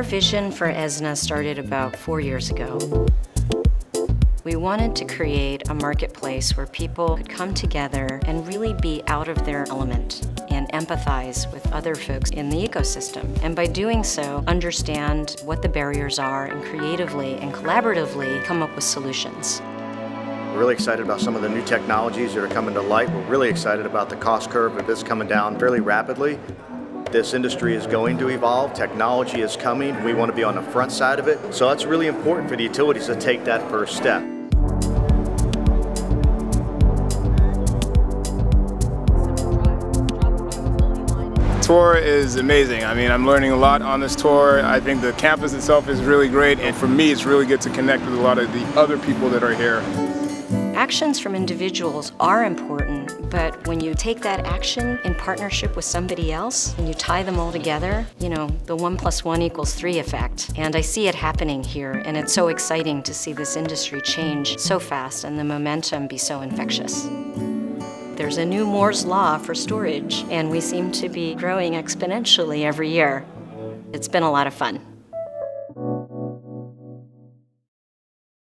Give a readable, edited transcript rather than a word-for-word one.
Our vision for ESNA started about 4 years ago. We wanted to create a marketplace where people could come together and really be out of their element and empathize with other folks in the ecosystem. And by doing so, understand what the barriers are and creatively and collaboratively come up with solutions. We're really excited about some of the new technologies that are coming to light. We're really excited about the cost curve of this coming down fairly rapidly. This industry is going to evolve, technology is coming, we want to be on the front side of it. So that's really important for the utilities to take that first step. The tour is amazing. I mean, I'm learning a lot on this tour. I think the campus itself is really great, and for me it's really good to connect with a lot of the other people that are here. Actions from individuals are important, but when you take that action in partnership with somebody else and you tie them all together, you know, the 1 + 1 = 3 effect. And I see it happening here, and it's so exciting to see this industry change so fast and the momentum be so infectious. There's a new Moore's Law for storage, and we seem to be growing exponentially every year. It's been a lot of fun.